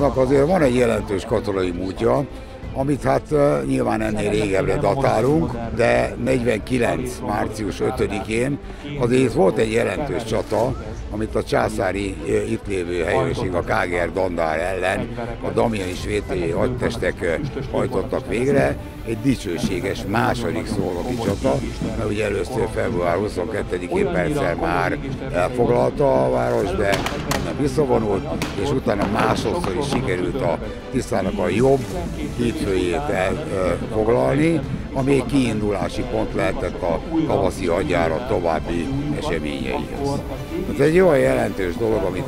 Szolnoknak azért van egy jelentős katonai múltja, amit hát nyilván ennél régebbre datálunk, de 49. március 5-én azért volt egy jelentős csata, amit a császári itt lévő helyőrség, a Káger dandár ellen a damjani svéd hadtestek hajtottak végre, egy dicsőséges második szolnoki csata, mert ugye először február 22-én Perccel már elfoglalta a város, de visszavonult, és utána másodszor is sikerült a Tiszának a jobb hétfőjét elfoglalni, ami egy kiindulási pont lehetett a tavaszi hadjárat további eseményeihez. Tehát egy olyan jelentős dolog, amit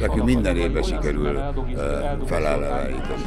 nekünk minden évben sikerül feleleveníteni.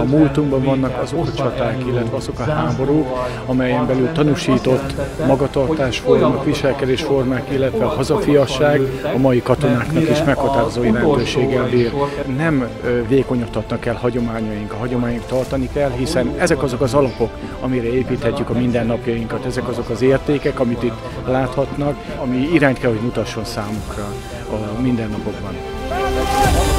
A múltunkban vannak azok a csaták, illetve azok a háborúk, amelyen belül tanúsított magatartásformák, viselkedésformák, illetve a hazafiasság a mai katonáknak is meghatározó jelentőséggel bír. Nem vékonyodhatnak el hagyományaink, a hagyományaink tartani kell, hiszen ezek azok az alapok, amire építhetjük a mindennapjainkat, ezek azok az értékek, amit itt láthatnak, ami irányt kell, hogy mutasson számukra a mindennapokban.